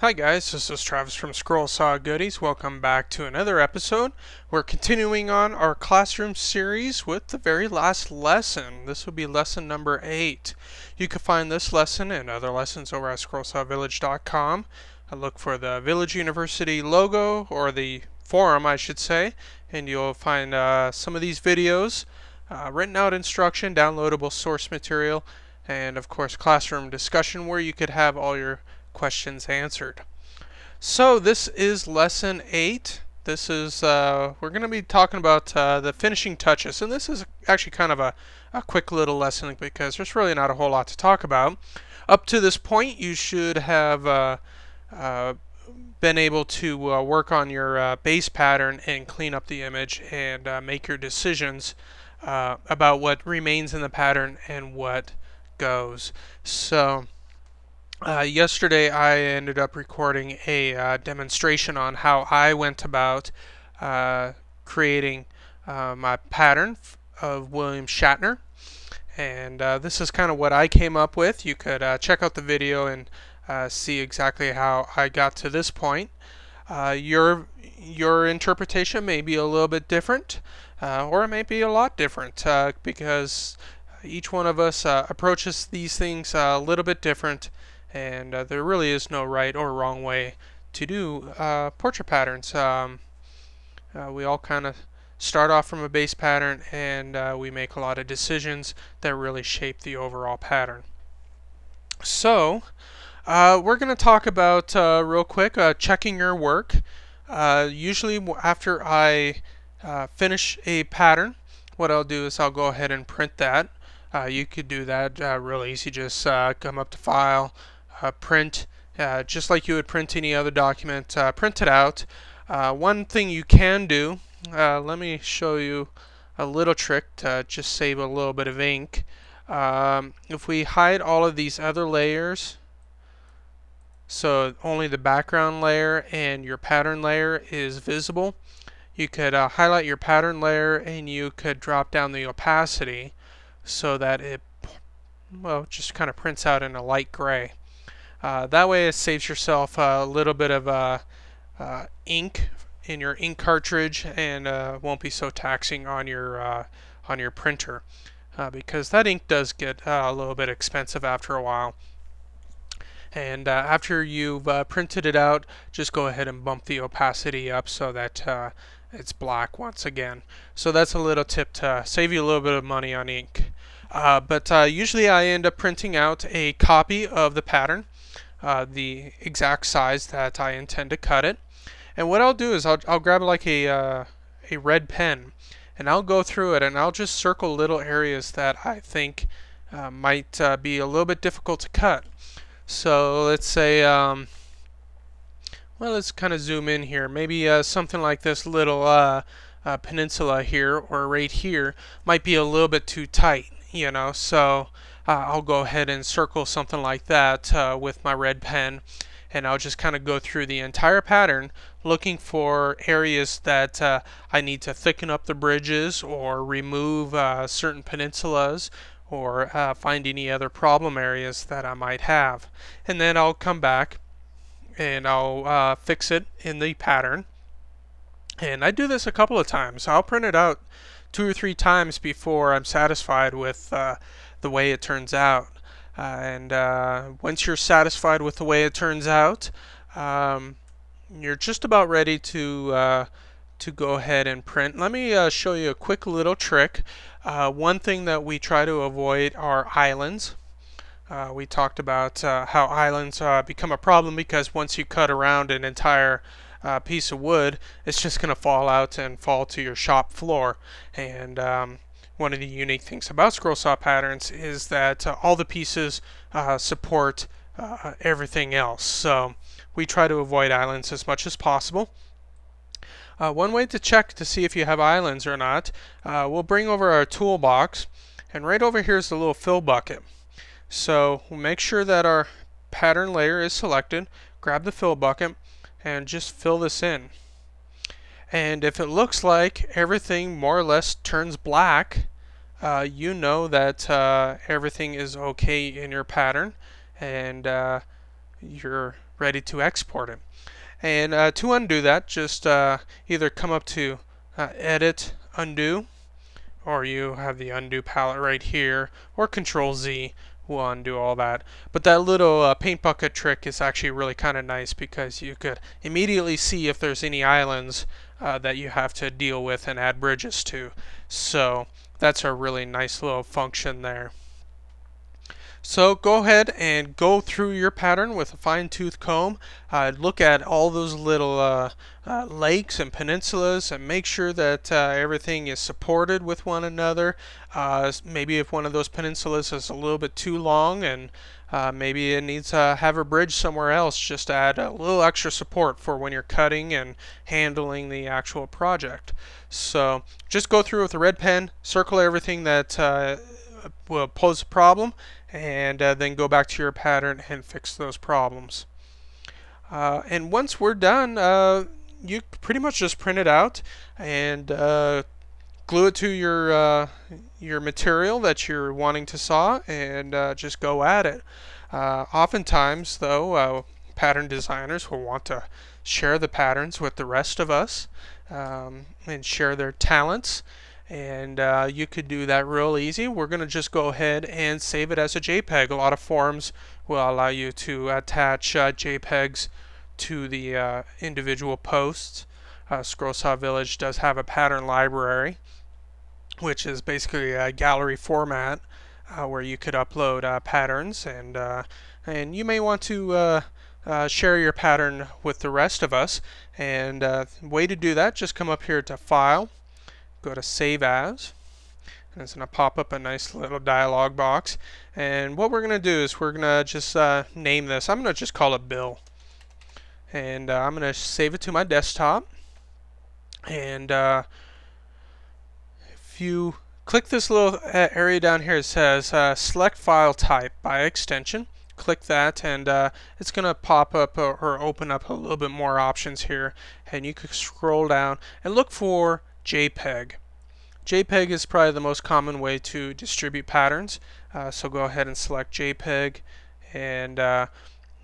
Hi guys, this is Travis from Scroll Saw Goodies. Welcome back to another episode. We're continuing on our classroom series with the very last lesson. This will be lesson number 8. You can find this lesson and other lessons over at scrollsawvillage.com. Look for the Village University logo, or the forum I should say, and you'll find some of these videos, written out instruction, downloadable source material, and of course classroom discussion where you could have all your questions answered. So this is lesson 8. This is we're going to be talking about the finishing touches, and this is actually kind of a quick little lesson because there's really not a whole lot to talk about. Up to this point, you should have been able to work on your base pattern and clean up the image and make your decisions about what remains in the pattern and what goes. So yesterday I ended up recording a demonstration on how I went about creating my pattern of William Shatner, and this is kind of what I came up with. You could check out the video and see exactly how I got to this point. Your interpretation may be a little bit different, or it may be a lot different, because each one of us approaches these things a little bit different. And there really is no right or wrong way to do portrait patterns. We all kind of start off from a base pattern, and we make a lot of decisions that really shape the overall pattern. So we're going to talk about real quick checking your work. Usually after I finish a pattern, what I'll do is I'll go ahead and print that. You could do that real easy. Just come up to File, Print, just like you would print any other document, print it out. One thing you can do, let me show you a little trick to just save a little bit of ink. If we hide all of these other layers, so only the background layer and your pattern layer is visible, you could highlight your pattern layer and you could drop down the opacity so that it, well, just kind of prints out in a light gray. That way it saves yourself a little bit of ink in your ink cartridge, and won't be so taxing on your printer, because that ink does get a little bit expensive after a while. And after you've printed it out, just go ahead and bump the opacity up so that it's black once again. So that's a little tip to save you a little bit of money on ink. But usually I end up printing out a copy of the pattern, the exact size that I intend to cut it. And what I'll do is I'll grab like a red pen, and I'll go through it and I'll just circle little areas that I think might be a little bit difficult to cut. So let's say, well, let's kind of zoom in here. Maybe something like this little peninsula here, or right here, might be a little bit too tight, you know. So I'll go ahead and circle something like that with my red pen, and I'll just kind of go through the entire pattern looking for areas that I need to thicken up the bridges, or remove certain peninsulas, or find any other problem areas that I might have. And then I'll come back and I'll fix it in the pattern. And I do this a couple of times. I'll print it out 2 or 3 times before I'm satisfied with the way it turns out. And once you're satisfied with the way it turns out, you're just about ready to go ahead and print. Let me show you a quick little trick. One thing that we try to avoid are islands. We talked about how islands become a problem because once you cut around an entire piece of wood, it's just going to fall out and fall to your shop floor. And one of the unique things about scroll saw patterns is that all the pieces support everything else. So we try to avoid islands as much as possible. One way to check to see if you have islands or not, we'll bring over our toolbox, and right over here is the little fill bucket. So we'll make sure that our pattern layer is selected, grab the fill bucket, and just fill this in. And if it looks like everything more or less turns black, you know that everything is okay in your pattern, and your ready to export it. And to undo that, just either come up to Edit, Undo, or you have the undo palette right here, or Control Z will undo all that. But that little paint bucket trick is actually really kind of nice, because you could immediately see if there's any islands that you have to deal with and add bridges to. So that's a really nice little function there. So go ahead and go through your pattern with a fine-tooth comb. Look at all those little lakes and peninsulas and make sure that everything is supported with one another. Maybe if one of those peninsulas is a little bit too long and maybe it needs to have a bridge somewhere else, just add a little extra support for when you're cutting and handling the actual project. So just go through with a red pen, circle everything that will pose a problem, and then go back to your pattern and fix those problems. And once we're done, you pretty much just print it out and glue it to your material that you're wanting to saw, and just go at it. Oftentimes though, pattern designers will want to share the patterns with the rest of us and share their talents. And you could do that real easy. We're going to just go ahead and save it as a JPEG. A lot of forms will allow you to attach JPEGs to the individual posts. Scroll Saw Village does have a pattern library, which is basically a gallery format where you could upload patterns, and you may want to share your pattern with the rest of us. And way to do that, just come up here to File, go to Save As, and it's going to pop up a nice little dialog box. And what we're going to do is we're going to just name this. I'm going to just call it Bill, and I'm going to save it to my desktop. And if you click this little area down here, it says Select File Type by Extension. Click that, and it's going to pop up or open up a little bit more options here, and you can scroll down and look for JPEG. JPEG is probably the most common way to distribute patterns, so go ahead and select JPEG, and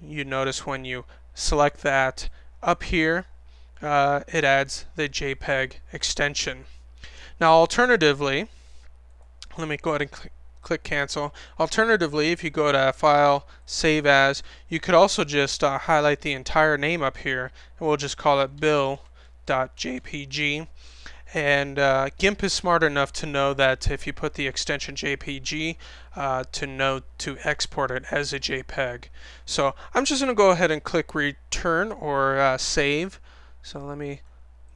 you notice when you select that up here, it adds the JPEG extension. Now alternatively, let me go ahead and click Cancel. Alternatively, if you go to File, Save As, you could also just highlight the entire name up here, and we'll just call it bill.jpg. And GIMP is smart enough to know that if you put the extension JPG, to know to export it as a JPEG. So I'm just going to go ahead and click Return or Save. So let me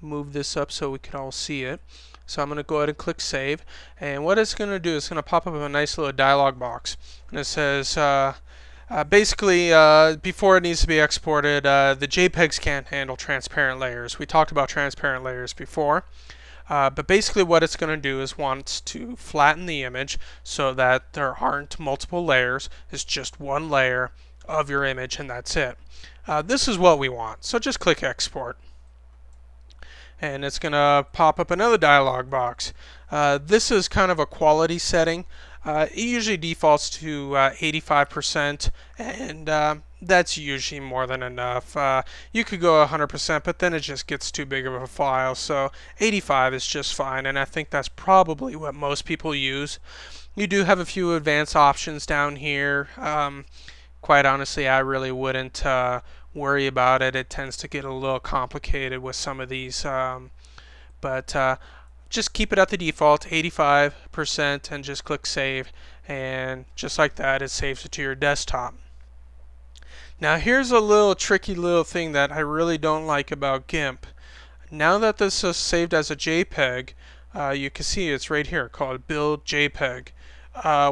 move this up so we can all see it. So I'm going to go ahead and click Save. And what it's going to do is going to pop up a nice little dialog box. And it says, basically, before it needs to be exported, the JPEGs can't handle transparent layers. We talked about transparent layers before. But basically what it's going to do is wants to flatten the image so that there aren't multiple layers. It's just one layer of your image, and that's it. This is what we want, so just click Export. And it's going to pop up another dialog box. This is kind of a quality setting. It usually defaults to 85%, and that's usually more than enough. You could go 100%, but then it just gets too big of a file, so 85 is just fine, and I think that's probably what most people use. You do have a few advanced options down here. Quite honestly, I really wouldn't worry about it. It tends to get a little complicated with some of these, just keep it at the default 85% and just click Save, and just like that it saves it to your desktop. Now here's a little tricky little thing that I really don't like about GIMP. Now that this is saved as a JPEG, you can see it's right here called Build JPEG.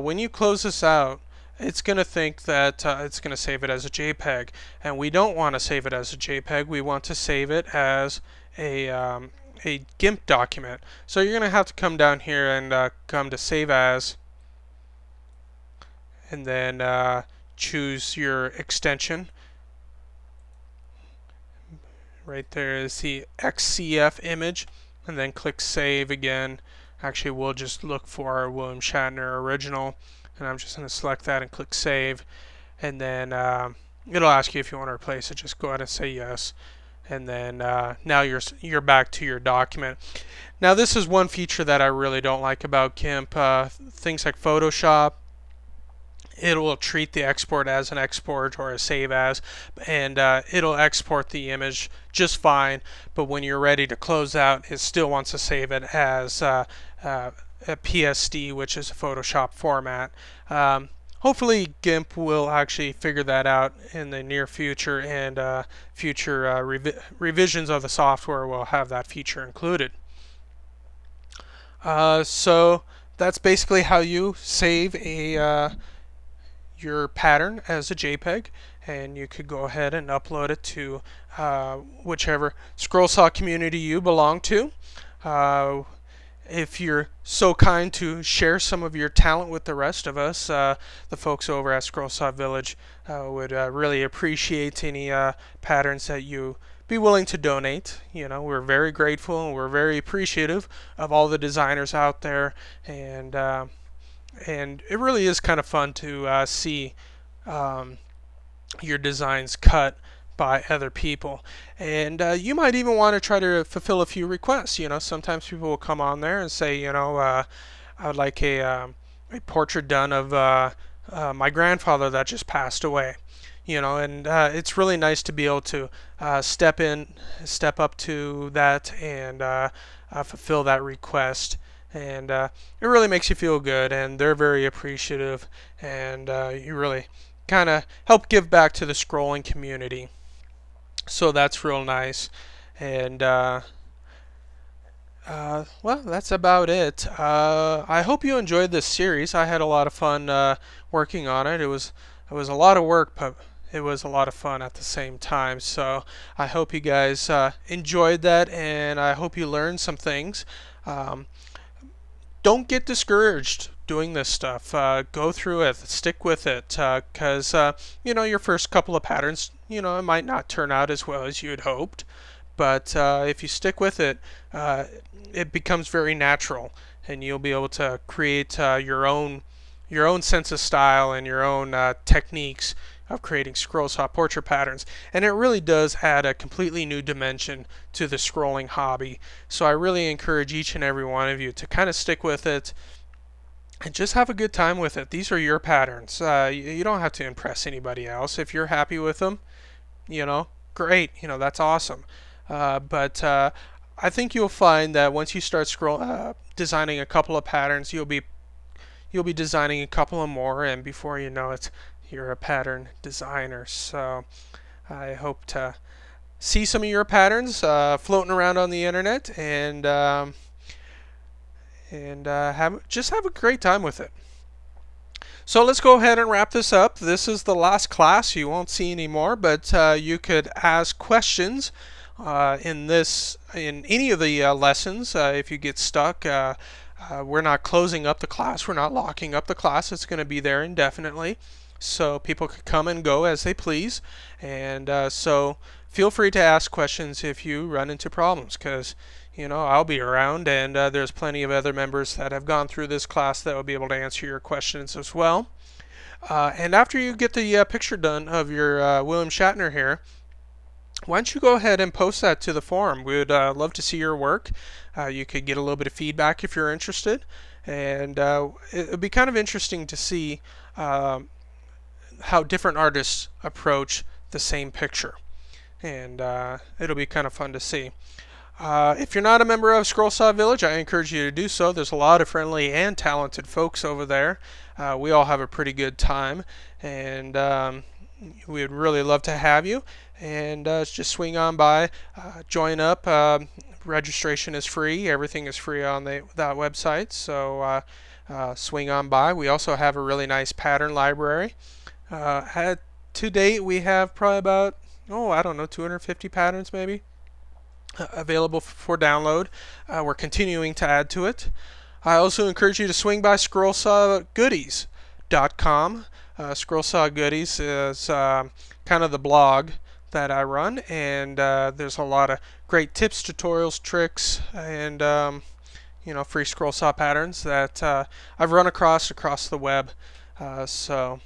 When you close this out, it's going to think that it's going to save it as a JPEG, and we don't want to save it as a JPEG. We want to save it as a GIMP document. So you're going to have to come down here and come to Save As, and then choose your extension. Right there is the XCF image, and then click Save again. Actually, we'll just look for our William Shatner original, and I'm just going to select that and click Save, and then it'll ask you if you want to replace it. Just go ahead and say yes, and then now you're back to your document. Now this is one feature that I really don't like about GIMP. Things like Photoshop, it will treat the export as an export or a save as, and it'll export the image just fine, but when you're ready to close out, it still wants to save it as a PSD, which is a Photoshop format. Hopefully GIMP will actually figure that out in the near future, and future revisions of the software will have that feature included. So that's basically how you save a your pattern as a JPEG, and you could go ahead and upload it to whichever Scroll Saw community you belong to. If you're so kind to share some of your talent with the rest of us, the folks over at Scroll Saw Village would really appreciate any patterns that you be willing to donate. You know, we're very grateful and we're very appreciative of all the designers out there, and it really is kind of fun to see your designs cut by other people. And you might even want to try to fulfill a few requests. You know, sometimes people will come on there and say, you know, I would like a portrait done of my grandfather that just passed away. You know, and it's really nice to be able to step up to that and fulfill that request. And it really makes you feel good, and they're very appreciative, and you really kind of help give back to the scrolling community, so that's real nice. And well, that's about it. I hope you enjoyed this series. I had a lot of fun working on it. It was a lot of work, but it was a lot of fun at the same time. So I hope you guys enjoyed that, and I hope you learned some things. Don't get discouraged doing this stuff. Go through it, stick with it, because you know, your first couple of patterns, you know, it might not turn out as well as you had hoped, but if you stick with it, it becomes very natural, and you'll be able to create your own sense of style and your own techniques of creating scroll saw portrait patterns. And it really does add a completely new dimension to the scrolling hobby. So I really encourage each and every one of you to kind of stick with it and just have a good time with it. These are your patterns. You don't have to impress anybody else. If you're happy with them, you know, great, you know, that's awesome. But I think you'll find that once you start designing a couple of patterns, you'll be designing a couple of more, and before you know it, you're a pattern designer. So I hope to see some of your patterns floating around on the internet, and just have a great time with it. So let's go ahead and wrap this up. This is the last class. You won't see any more, but you could ask questions in any of the lessons if you get stuck. We're not closing up the class. We're not locking up the class. It's going to be there indefinitely, so people could come and go as they please. And so feel free to ask questions if you run into problems, because, you know, I'll be around, and there's plenty of other members that have gone through this class that will be able to answer your questions as well. And after you get the picture done of your William Shatner here, why don't you go ahead and post that to the forum? We would love to see your work. You could get a little bit of feedback if you're interested, and it would be kind of interesting to see how different artists approach the same picture, and it'll be kind of fun to see. If you're not a member of Scroll Saw Village, I encourage you to do so. There's a lot of friendly and talented folks over there. We all have a pretty good time, and we would really love to have you. And just swing on by, join up. Registration is free. Everything is free on that website, so swing on by. We also have a really nice pattern library. To date, we have probably about, oh, I don't know, 250 patterns maybe available for download. We're continuing to add to it. I also encourage you to swing by scrollsawgoodies.com. Scroll Saw Goodies is kind of the blog that I run, and there's a lot of great tips, tutorials, tricks, and you know, free scroll saw patterns that I've run across the web. So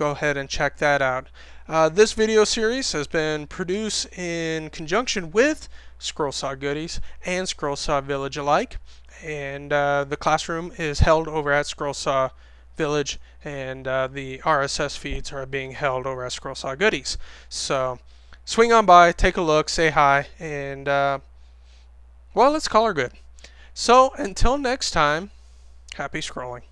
go ahead and check that out. This video series has been produced in conjunction with Scroll Saw Goodies and Scroll Saw Village alike, and the classroom is held over at Scroll Saw Village, and the RSS feeds are being held over at Scroll Saw Goodies. So swing on by, take a look, say hi, and well, let's call her good. So until next time, happy scrolling.